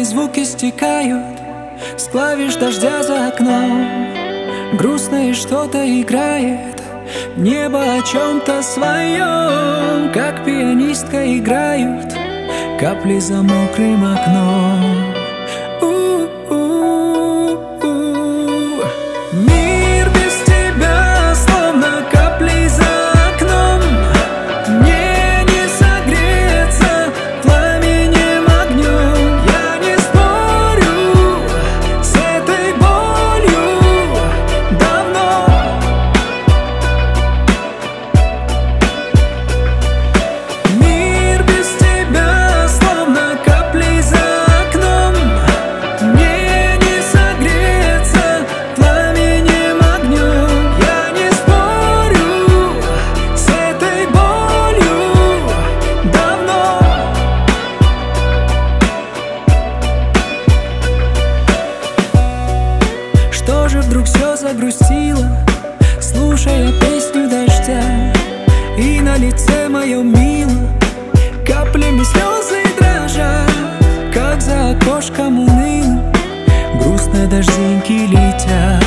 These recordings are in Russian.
Волнами звуки стекают с клавиш дождя за окном. Грустное что-то играет, небо о чем-то своем. Как пианистка играют капли за мокрым окном. Вдруг все загрустило, слушая песню дождя, и на лице моем мило каплями слезы дрожат, как за окошком уныло грустно дождинки летят.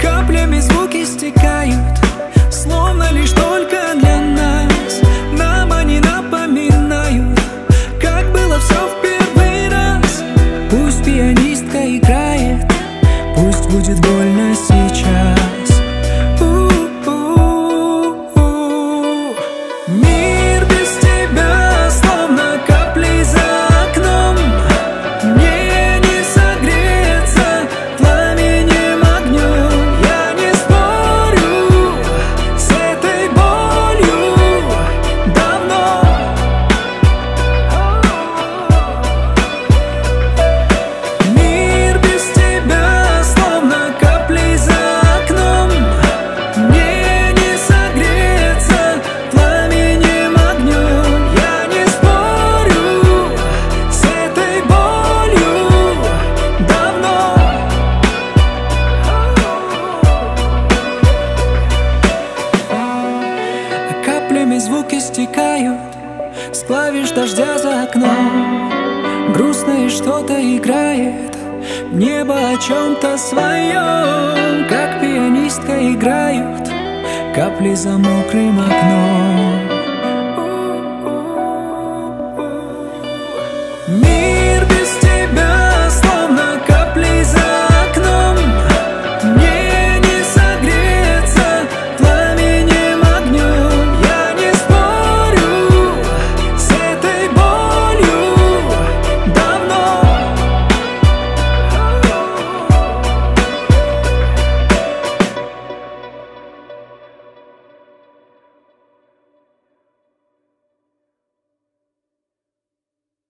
Каплями звуки стекают, словно лишь только для нас. Нам они напоминают, как было все в первый раз. Пусть пианистка играет, пусть будет больно сейчас. Звуки стекают с клавиш дождя за окном. Грустное что-то играет, небо о чем-то своем. Как пианистка играют капли за мокрым окном.